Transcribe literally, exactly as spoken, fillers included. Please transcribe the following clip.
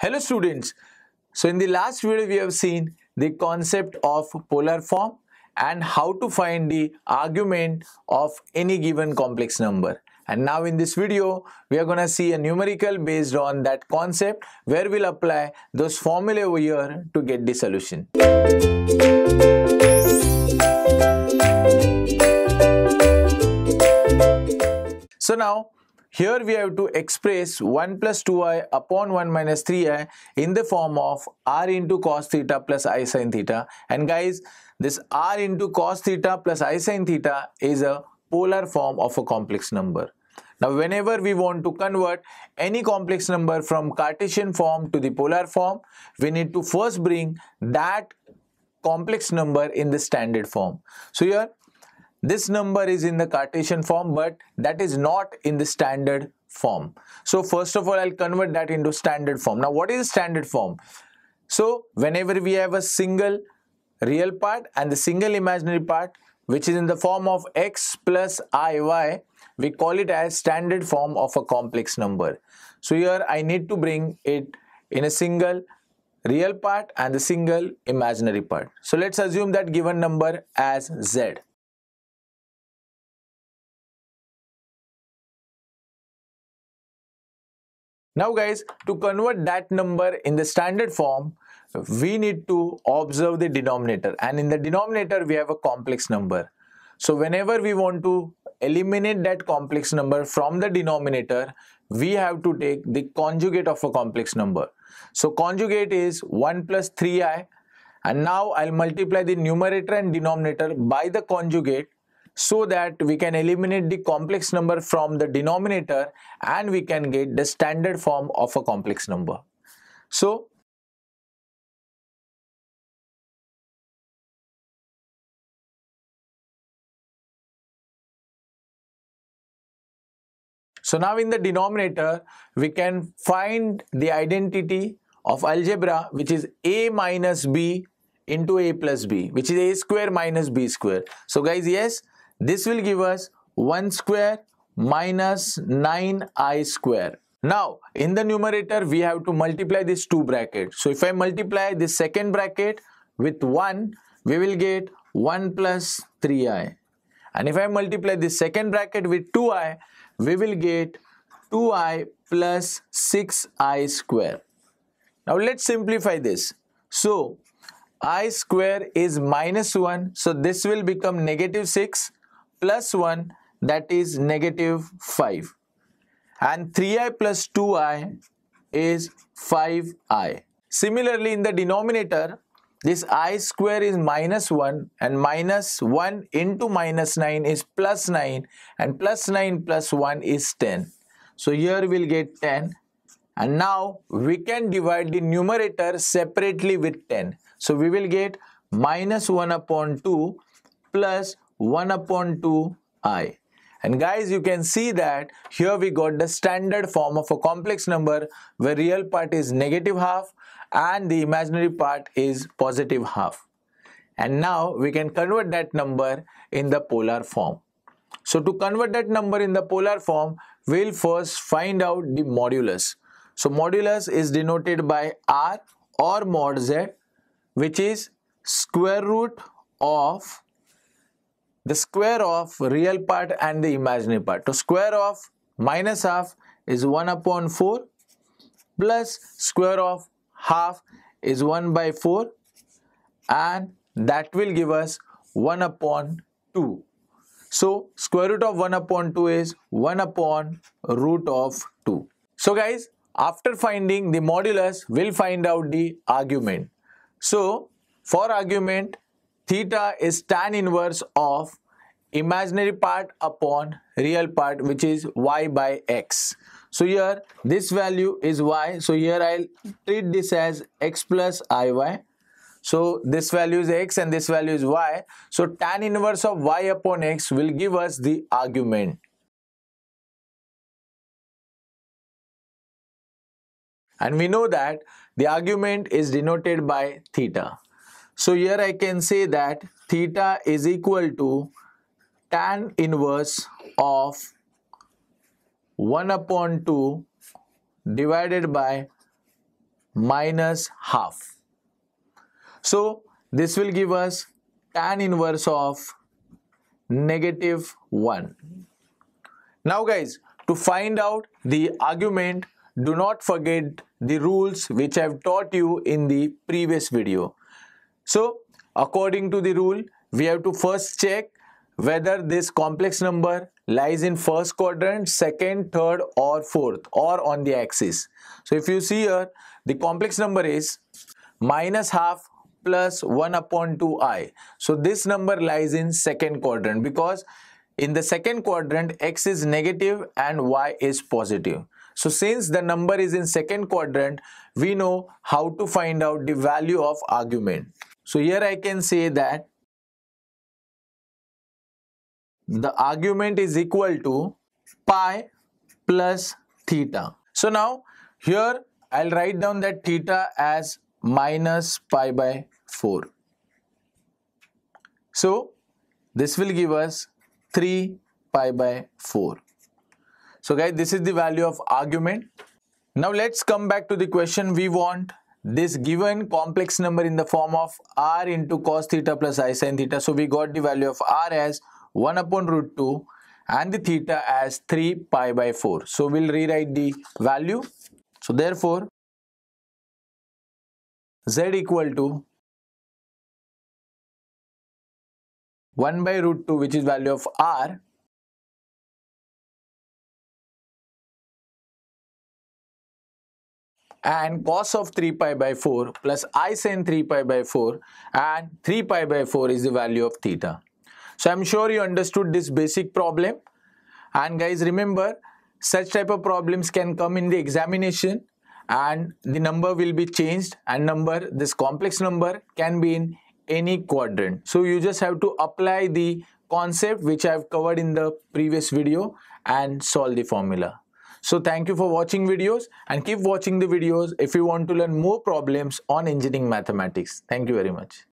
Hello students, so in the last video we have seen the concept of polar form and how to find the argument of any given complex number. And now in this video we are going to see a numerical based on that concept where we'll apply those formulae over here to get the solution. So now here we have to express one plus two i upon one minus three i in the form of r into cos theta plus I sin theta. And guys, this r into cos theta plus I sin theta is a polar form of a complex number. Now, whenever we want to convert any complex number from Cartesian form to the polar form, we need to first bring that complex number in the standard form. So here, this number is in the Cartesian form, but that is not in the standard form. So first of all, I'll convert that into standard form. Now, what is standard form? So whenever we have a single real part and the single imaginary part, which is in the form of x plus iy, we call it as standard form of a complex number. So here I need to bring it in a single real part and the single imaginary part. So let's assume that given number as z. Now guys, to convert that number in the standard form, we need to observe the denominator, and in the denominator we have a complex number. So whenever we want to eliminate that complex number from the denominator, we have to take the conjugate of a complex number. So conjugate is one plus three i, and now I'll multiply the numerator and denominator by the conjugate so that we can eliminate the complex number from the denominator and we can get the standard form of a complex number. So So now in the denominator, we can find the identity of algebra, which is a minus b into a plus b, which is a square minus b square. So guys, yes, this will give us one square minus nine i square. Now, in the numerator, we have to multiply these two brackets. So if I multiply this second bracket with one, we will get one plus three i. And if I multiply this second bracket with two i, we will get two i plus six i square. Now let's simplify this. So I square is minus one. So this will become negative six plus one, that is negative five. And three i plus two i is five i. Similarly, in the denominator, this I square is minus one, and minus one into minus nine is plus nine, and plus nine plus one is ten. So here we'll get ten, and now we can divide the numerator separately with ten. So we will get minus one upon two plus one upon two i. And guys, you can see that here we got the standard form of a complex number where real part is negative half and the imaginary part is positive half. And now we can convert that number in the polar form. So to convert that number in the polar form, we'll first find out the modulus. So modulus is denoted by r or mod z, which is square root of the square of real part and the imaginary part. So square of minus half is one upon four plus square of half is one by four, and that will give us one upon two. So square root of one upon two is one upon root of two. So guys, after finding the modulus, we'll find out the argument. So for argument, theta is tan inverse of imaginary part upon real part, which is y by x. So here this value is y. So here I'll treat this as x plus iy. So this value is x and this value is y. So tan inverse of y upon x will give us the argument. And we know that the argument is denoted by theta. So here I can say that theta is equal to tan inverse of one upon two divided by minus half. So this will give us tan inverse of negative one. Now guys, to find out the argument, do not forget the rules which I have taught you in the previous video. So according to the rule, we have to first check whether this complex number lies in first quadrant, second, third or fourth, or on the axis. So if you see here, the complex number is minus half plus one upon two i. So this number lies in second quadrant, because in the second quadrant x is negative and y is positive. So since the number is in second quadrant, we know how to find out the value of argument. So here I can say that the argument is equal to pi plus theta. So now here I'll write down that theta as minus pi by four. So this will give us three pi by four. So guys, this is the value of argument. Now let's come back to the question. We want this given complex number in the form of r into cos theta plus I sin theta. So we got the value of r as one upon root two and the theta as three pi by four. So we'll rewrite the value. So therefore z equal to one by root two, which is value of r, and cos of three pi by four plus I sin three pi by four, and three pi by four is the value of theta. So I'm sure you understood this basic problem. And guys, remember, such type of problems can come in the examination, and the number will be changed, and number, this complex number can be in any quadrant. So you just have to apply the concept which I've covered in the previous video and solve the formula. So thank you for watching videos, and keep watching the videos if you want to learn more problems on engineering mathematics. Thank you very much.